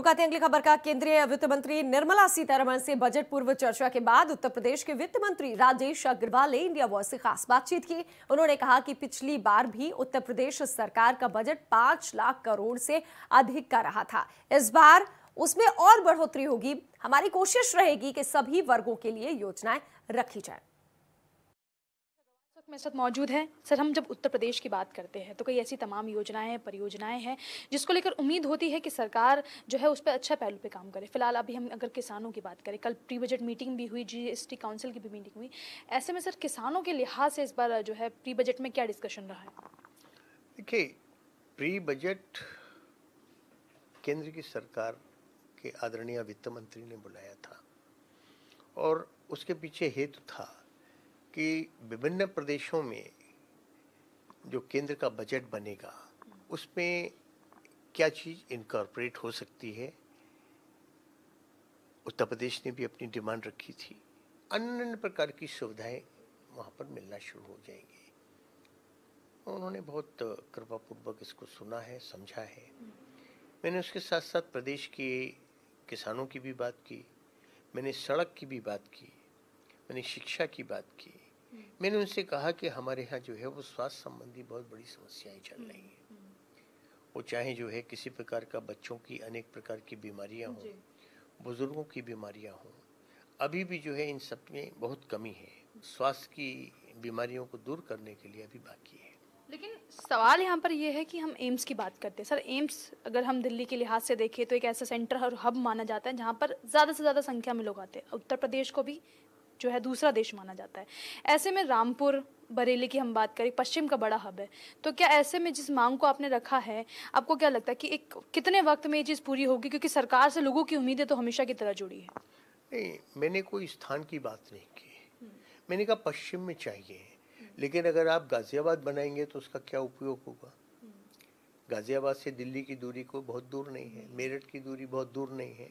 रुकाते हैं अगली खबर का। केंद्रीय वित्त मंत्री निर्मला सीतारमण से बजट पूर्व चर्चा के बाद उत्तर प्रदेश के वित्त मंत्री राजेश अग्रवाल ने इंडिया वॉइस से खास बातचीत की। उन्होंने कहा कि पिछली बार भी उत्तर प्रदेश सरकार का बजट 5 लाख करोड़ से अधिक का रहा था। इस बार उसमें और बढ़ोतरी होगी। हमारी कोशिश रहेगी कि सभी वर्गों के लिए योजनाएं रखी जाए। मेरे साथ मौजूद है सर। हम जब उत्तर प्रदेश की बात करते हैं तो कई ऐसी तमाम योजनाएं परियोजनाएं हैं जिसको लेकर उम्मीद होती है कि सरकार जो है उस पर अच्छा पहलू पे काम करे। फिलहाल अभी हम अगर किसानों की बात करें, कल प्री बजट मीटिंग भी हुई, जीएसटी काउंसिल की भी मीटिंग हुई। ऐसे में सर किसानों के लिहाज से इस बार जो है प्री बजट में क्या डिस्कशन रहा है? देखिए, प्री बजट केंद्र की सरकार के आदरणीय वित्त मंत्री ने बुलाया था और उसके पीछे हेतु था कि विभिन्न प्रदेशों में जो केंद्र का बजट बनेगा उसमें क्या चीज़ इनकॉर्पोरेट हो सकती है। उत्तर प्रदेश ने भी अपनी डिमांड रखी थी। अन्य अन्य प्रकार की सुविधाएं वहाँ पर मिलना शुरू हो जाएंगी। उन्होंने बहुत कृपापूर्वक इसको सुना है, समझा है। मैंने उसके साथ साथ प्रदेश के किसानों की भी बात की, मैंने सड़क की भी बात की, मैंने शिक्षा की बात की। मैंने उनसे कहा कि हमारे यहाँ जो है वो स्वास्थ्य संबंधी बहुत बड़ी समस्याएं चल रही हैं। वो चाहे जो है किसी प्रकार का बच्चों की अनेक प्रकार की बीमारियां हों, बुजुर्गों की बीमारियां हों, अभी भी जो है इन सब में बहुत कमी है। स्वास्थ्य की बीमारियों को दूर करने के लिए अभी बाकी है। लेकिन सवाल यहाँ पर यह है कि हम एम्स की बात करते हैं सर। एम्स अगर हम दिल्ली के लिहाज से देखें तो एक ऐसा सेंटर और हब माना जाता है जहाँ पर ज़्यादा से ज़्यादा संख्या में लोग आते हैं। उत्तर प्रदेश को भी जो है दूसरा देश माना जाता है। ऐसे में रामपुर बरेली की हम बात करें, पश्चिम का बड़ा हब है। तो क्या ऐसे में जिस मांग को आपने रखा है, आपको क्या लगता है कि एक कितने वक्त में ये चीज़ पूरी होगी? क्योंकि सरकार से लोगों की उम्मीदें तो हमेशा की तरह जुड़ी है। नहीं, मैंने कोई स्थान की बात नहीं की। मैंने कहा पश्चिम में चाहिए, लेकिन अगर आप गाजियाबाद बनाएंगे तो उसका क्या उपयोग होगा? गाजियाबाद से दिल्ली की दूरी को बहुत दूर नहीं है, मेरठ की दूरी बहुत दूर नहीं है,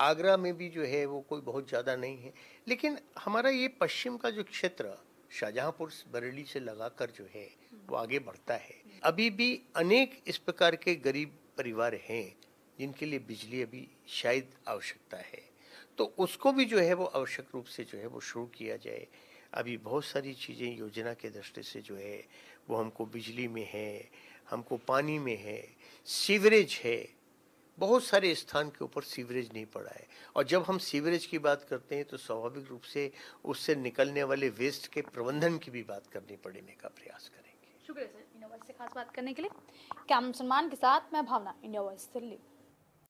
आगरा में भी जो है वो कोई बहुत ज़्यादा नहीं है। लेकिन हमारा ये पश्चिम का जो क्षेत्र शाहजहाँपुर बरेली से लगाकर जो है वो आगे बढ़ता है। अभी भी अनेक इस प्रकार के गरीब परिवार हैं जिनके लिए बिजली अभी शायद आवश्यकता है, तो उसको भी जो है वो आवश्यक रूप से जो है वो शुरू किया जाए। अभी बहुत सारी चीज़ें योजना के दृष्टि से जो है वो हमको बिजली में है, हमको पानी में है, सीवरेज है। बहुत सारे स्थान के ऊपर सीवरेज नहीं पड़ा है। और जब हम सीवरेज की बात करते हैं तो स्वाभाविक रूप से उससे निकलने वाले वेस्ट के प्रबंधन की भी बात करनी पड़ने का प्रयास करेंगे। शुक्रिया सर, इंडिया वॉइस से खास बात करने के लिए। कैमरा मुसलमान के साथ मैं भावना, इंडिया वॉइस दिल्ली।